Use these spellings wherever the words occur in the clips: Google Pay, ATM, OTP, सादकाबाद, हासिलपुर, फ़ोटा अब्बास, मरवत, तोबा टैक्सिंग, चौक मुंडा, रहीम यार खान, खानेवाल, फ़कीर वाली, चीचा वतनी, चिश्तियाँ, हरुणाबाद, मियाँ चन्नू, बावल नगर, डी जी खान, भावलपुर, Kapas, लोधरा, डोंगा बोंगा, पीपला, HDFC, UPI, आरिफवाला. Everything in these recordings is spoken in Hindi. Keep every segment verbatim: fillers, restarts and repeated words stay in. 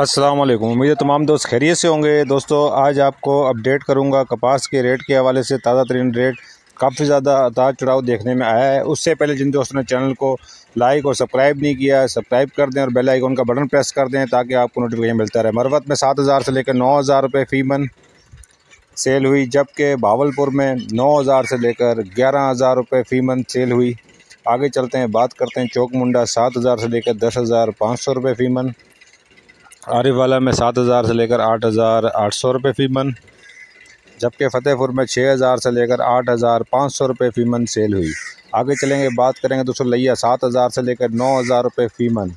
अस्सलाम वालेकुम। उम्मीद तमाम दोस्त खैरियत से होंगे। दोस्तों आज आपको अपडेट करूंगा कपास के रेट के हवाले से। ताज़ा तरीन रेट काफ़ी ज़्यादा उतार चढ़ाव देखने में आया है। उससे पहले जिन दोस्तों ने चैनल को लाइक और सब्सक्राइब नहीं किया, सब्सक्राइब कर दें और बेल आइकन का बटन प्रेस कर दें ताकि आपको नोटिफिकेशन मिलता रहे। मरवत में सात हज़ार से लेकर नौ हज़ार रुपये फ़ीमन सेल हुई, जबकि भावलपुर में नौ हज़ार से लेकर ग्यारह हज़ार रुपये फ़ीमन सेल हुई। आगे चलते हैं, बात करते हैं चौक मुंडा सात हज़ार से लेकर दस हज़ार पाँच सौ रुपये फ़ीमन। आरिफवाला में सात हज़ार से लेकर आठ हज़ार आठ सौ रुपये फ़ीमन, जबकि फ़तेहपुर में छः हज़ार से लेकर आठ हज़ार पाँच सौ रुपये फ़ीमन सेल हुई। आगे चलेंगे, बात करेंगे दोस्तों लिया सात हज़ार से लेकर नौ हज़ार रुपये फ़ीमन,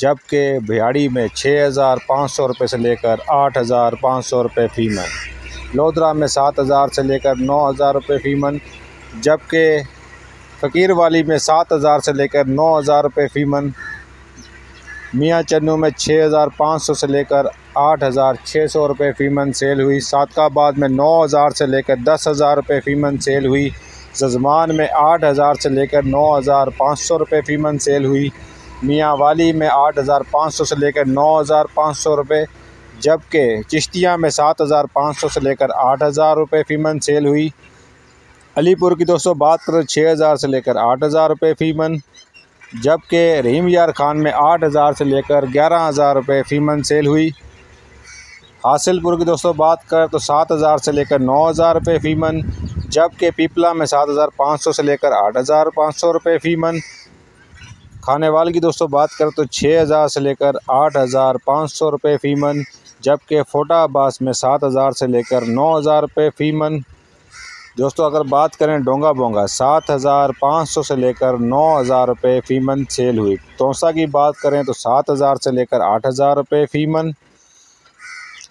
जबकि भियाड़ी में छः हज़ार पाँच सौ रुपये से लेकर आठ हज़ार पाँच सौ रुपये फ़ीमन। लोधरा में सात हज़ार से लेकर नौ हज़ार रुपये फ़ीमन, जबकि फ़कीर वाली में सात हज़ार से लेकर नौ हज़ार रुपये फ़ीमन। मियाँ चन्नू में छः हज़ार पाँच सौ से लेकर आठ हज़ार छः सौ रुपये फ़ीमन सेल हुई। सादकाबाद में नौ हज़ार से लेकर दस हज़ार रुपये फ़ीमन सेल हुई। जजमान में आठ हज़ार से लेकर नौ हज़ार पाँच सौ रुपये फ़ीमन सेल हुई। मियाँ वाली में आठ हज़ार पाँच सौ से लेकर नौ हज़ार पाँच सौ रुपये, जबकि चिश्तियाँ में सात हज़ार पाँच सौ से लेकर आठ हज़ार रुपये फ़ीमन सेल हुई। अलीपुर की दोस्तों बात करें छः हज़ार से लेकर आठ हज़ार रुपये फ़ीमन, जबकि रहीम यार खान में आठ हज़ार से लेकर ग्यारह हज़ार रुपये फ़ीमन सेल हुई। हासिलपुर की दोस्तों बात करें तो सात हज़ार से लेकर नौ हज़ार रुपये फ़ीमन, जबकि पीपला में सात हज़ार पाँच सौ से लेकर आठ हज़ार पाँच सौ रुपये फ़ीमन। खानेवाल की दोस्तों बात करें तो छः हज़ार से लेकर आठ हज़ार पाँच सौ रुपये फ़ीमन, जबकि फ़ोटा अब्बास में सात हज़ार से लेकर नौ हज़ार रुपये फ़ीमन। दोस्तों अगर बात करें डोंगा बोंगा सात हज़ार पाँच सौ से लेकर नौ हज़ार रुपये फ़ीमन सेल हुई। तोसा की बात करें तो सात हज़ार से लेकर आठ हज़ार रुपये फ़ीमन।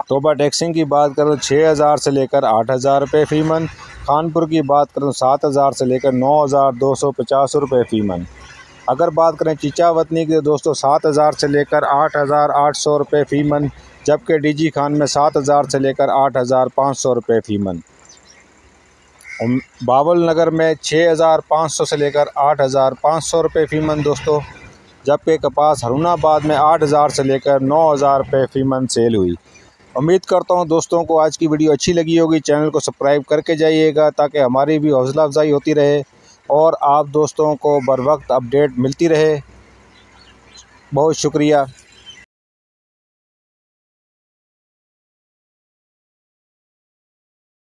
तोबा टैक्सिंग की बात करें तो छः हज़ार से लेकर आठ हज़ार रुपये फ़ीमन। खानपुर की बात करें तो सात हज़ार से लेकर नौ हज़ार दो सौ पचास रुपये फ़ीमन। अगर बात करें चीचा वतनी की दोस्तों सात हज़ार से लेकर आठ हज़ार आठ सौ रुपये फ़ीमन, जबकि डी जी खान में सात हज़ार से लेकर आठ हज़ार पाँच सौ रुपये फ़ीमन। बावल नगर में छः हज़ार पाँच सौ से लेकर आठ हज़ार पाँच सौ रुपये फ़ीमन दोस्तों, जबकि कपास हरुणाबाद में आठ हज़ार से लेकर नौ हज़ार रुपये फ़ीमन सेल हुई। उम्मीद करता हूं दोस्तों को आज की वीडियो अच्छी लगी होगी। चैनल को सब्सक्राइब करके जाइएगा ताकि हमारी भी हौसला अफजाई होती रहे और आप दोस्तों को बर वक्त अपडेट मिलती रहे। बहुत शुक्रिया।